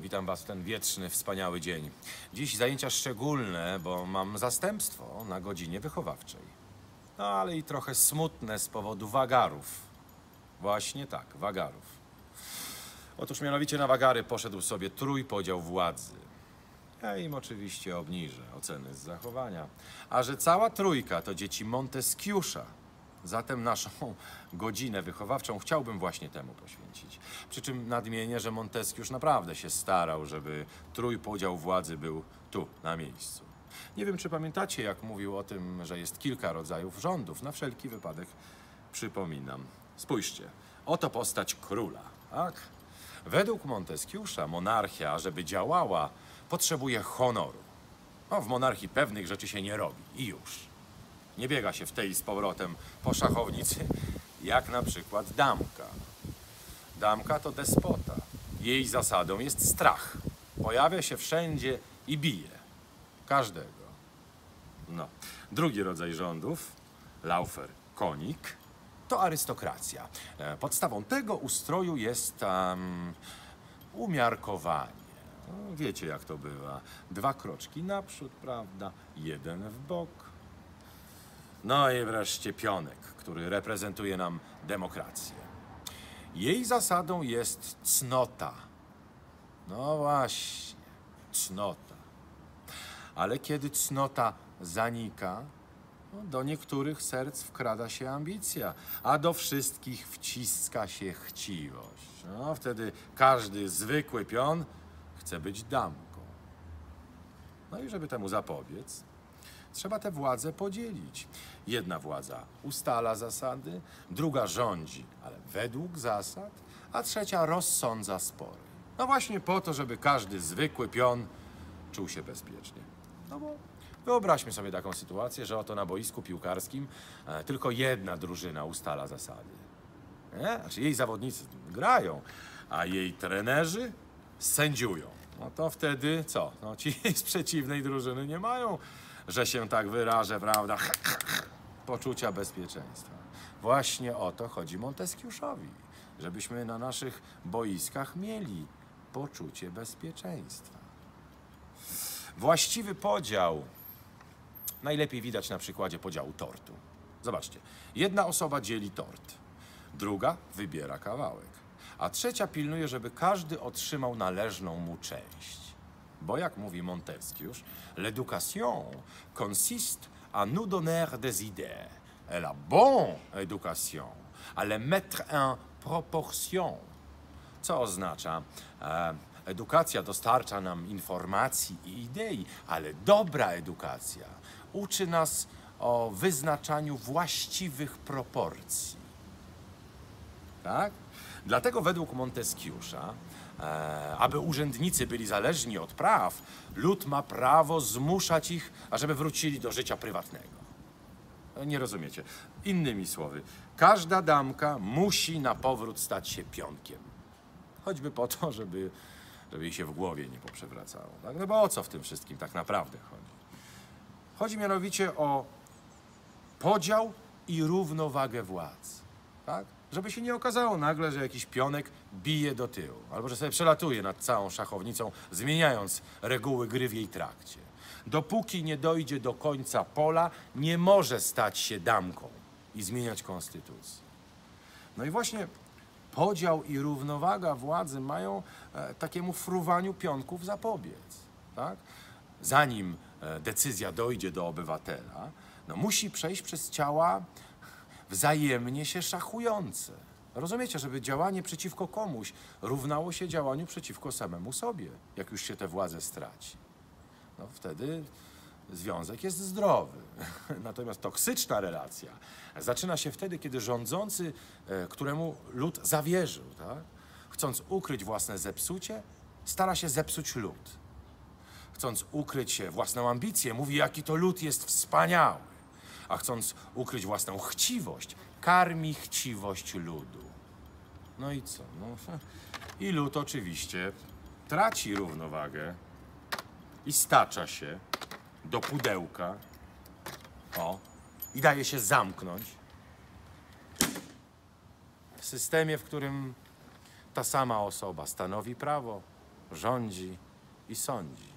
Witam was w ten wieczny, wspaniały dzień. Dziś zajęcia szczególne, bo mam zastępstwo na godzinie wychowawczej. No ale i trochę smutne z powodu wagarów. Właśnie tak, wagarów. Otóż mianowicie na wagary poszedł sobie trójpodział władzy. Ja im oczywiście obniżę oceny z zachowania. A że cała trójka to dzieci Montesquieu'sza, zatem naszą godzinę wychowawczą chciałbym właśnie temu poświęcić. Przy czym nadmienię, że Montesquieu naprawdę się starał, żeby trójpodział władzy był tu, na miejscu. Nie wiem, czy pamiętacie, jak mówił o tym, że jest kilka rodzajów rządów. Na wszelki wypadek przypominam. Spójrzcie, oto postać króla, tak? Według Montesquieu'sza monarchia, żeby działała, potrzebuje honoru. No, w monarchii pewnych rzeczy się nie robi i już. Nie biega się w tej z powrotem po szachownicy, jak na przykład damka. Damka to despota. Jej zasadą jest strach. Pojawia się wszędzie i bije. Każdego. No. Drugi rodzaj rządów, laufer-konik, to arystokracja. Podstawą tego ustroju jest umiarkowanie. No, wiecie, jak to bywa. Dwa kroczki naprzód, prawda? Jeden w bok. No i wreszcie pionek, który reprezentuje nam demokrację. Jej zasadą jest cnota. No właśnie, cnota. Ale kiedy cnota zanika, no, do niektórych serc wkrada się ambicja, a do wszystkich wciska się chciwość. No, wtedy każdy zwykły pion chce być damką. No i żeby temu zapobiec, trzeba tę władzę podzielić. Jedna władza ustala zasady, druga rządzi, ale według zasad, a trzecia rozsądza spory. No właśnie po to, żeby każdy zwykły pion czuł się bezpiecznie. No bo wyobraźmy sobie taką sytuację, że oto na boisku piłkarskim tylko jedna drużyna ustala zasady. Nie? Znaczy jej zawodnicy grają, a jej trenerzy sędziują. No to wtedy co? No ci z przeciwnej drużyny nie mają, że się tak wyrażę, prawda, poczucia bezpieczeństwa. Właśnie o to chodzi Montesquieu'szowi, żebyśmy na naszych boiskach mieli poczucie bezpieczeństwa. Właściwy podział najlepiej widać na przykładzie podziału tortu. Zobaczcie, jedna osoba dzieli tort, druga wybiera kawałek, a trzecia pilnuje, żeby każdy otrzymał należną mu część. Bo jak mówi Montesquieu, l'éducation consiste à nous donner des idées. Et la bonne éducation, à les mettre en proportion. Co oznacza? Edukacja dostarcza nam informacji i idei, ale dobra edukacja uczy nas o wyznaczaniu właściwych proporcji. Tak? Dlatego według Montesquieu'sza, aby urzędnicy byli zależni od praw, lud ma prawo zmuszać ich, ażeby wrócili do życia prywatnego. Nie rozumiecie. Innymi słowy, każda damka musi na powrót stać się pionkiem. Choćby po to, żeby jej się w głowie nie poprzewracało. Tak? No bo o co w tym wszystkim tak naprawdę chodzi? Chodzi mianowicie o podział i równowagę władz. Tak? Żeby się nie okazało nagle, że jakiś pionek bije do tyłu, albo że sobie przelatuje nad całą szachownicą, zmieniając reguły gry w jej trakcie. Dopóki nie dojdzie do końca pola, nie może stać się damką i zmieniać konstytucji. No i właśnie podział i równowaga władzy mają takiemu fruwaniu pionków zapobiec. Tak? Zanim decyzja dojdzie do obywatela, no, musi przejść przez ciała wzajemnie się szachujące. Rozumiecie, żeby działanie przeciwko komuś równało się działaniu przeciwko samemu sobie, jak już się tę władzę straci. No wtedy związek jest zdrowy. Natomiast toksyczna relacja zaczyna się wtedy, kiedy rządzący, któremu lud zawierzył, tak? Chcąc ukryć własne zepsucie, stara się zepsuć lud. Chcąc ukryć własną ambicję, mówi, jaki to lud jest wspaniały. A chcąc ukryć własną chciwość, karmi chciwość ludu. No i co? No, i lud oczywiście traci równowagę i stacza się do pudełka. O, i daje się zamknąć. W systemie, w którym ta sama osoba stanowi prawo, rządzi i sądzi.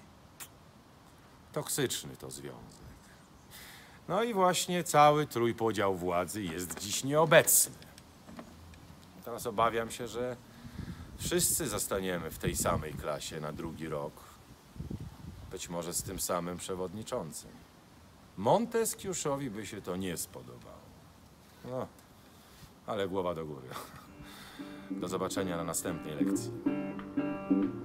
Toksyczny to związek. No i właśnie cały trójpodział władzy jest dziś nieobecny. Teraz obawiam się, że wszyscy zostaniemy w tej samej klasie na drugi rok. Być może z tym samym przewodniczącym. Montesquieu'owi by się to nie spodobało. No, ale głowa do góry. Do zobaczenia na następnej lekcji.